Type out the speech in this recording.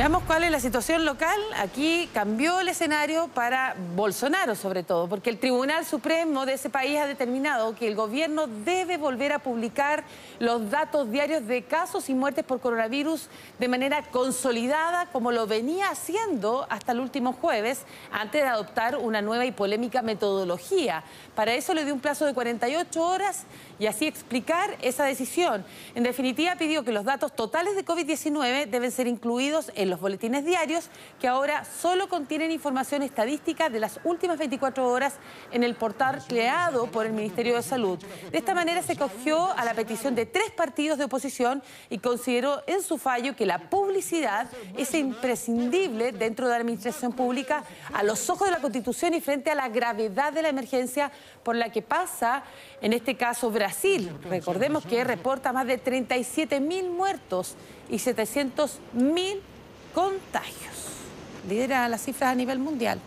Veamos cuál es la situación local. Aquí cambió el escenario para Bolsonaro, sobre todo, porque el Tribunal Supremo de ese país ha determinado que el gobierno debe volver a publicar los datos diarios de casos y muertes por coronavirus de manera consolidada, como lo venía haciendo hasta el último jueves, antes de adoptar una nueva y polémica metodología. Para eso le dio un plazo de 48 horas y así explicar esa decisión. En definitiva, pidió que los datos totales de COVID-19 deben ser incluidos en los boletines diarios, que ahora solo contienen información estadística de las últimas 24 horas en el portal creado por el Ministerio de Salud. De esta manera se acogió a la petición de 3 partidos de oposición y consideró en su fallo que la publicidad es imprescindible dentro de la administración pública a los ojos de la Constitución y frente a la gravedad de la emergencia por la que pasa, en este caso, Brasil. Recordemos que reporta más de 37.000 muertos y 700.000 contagios. Lidera las cifras a nivel mundial.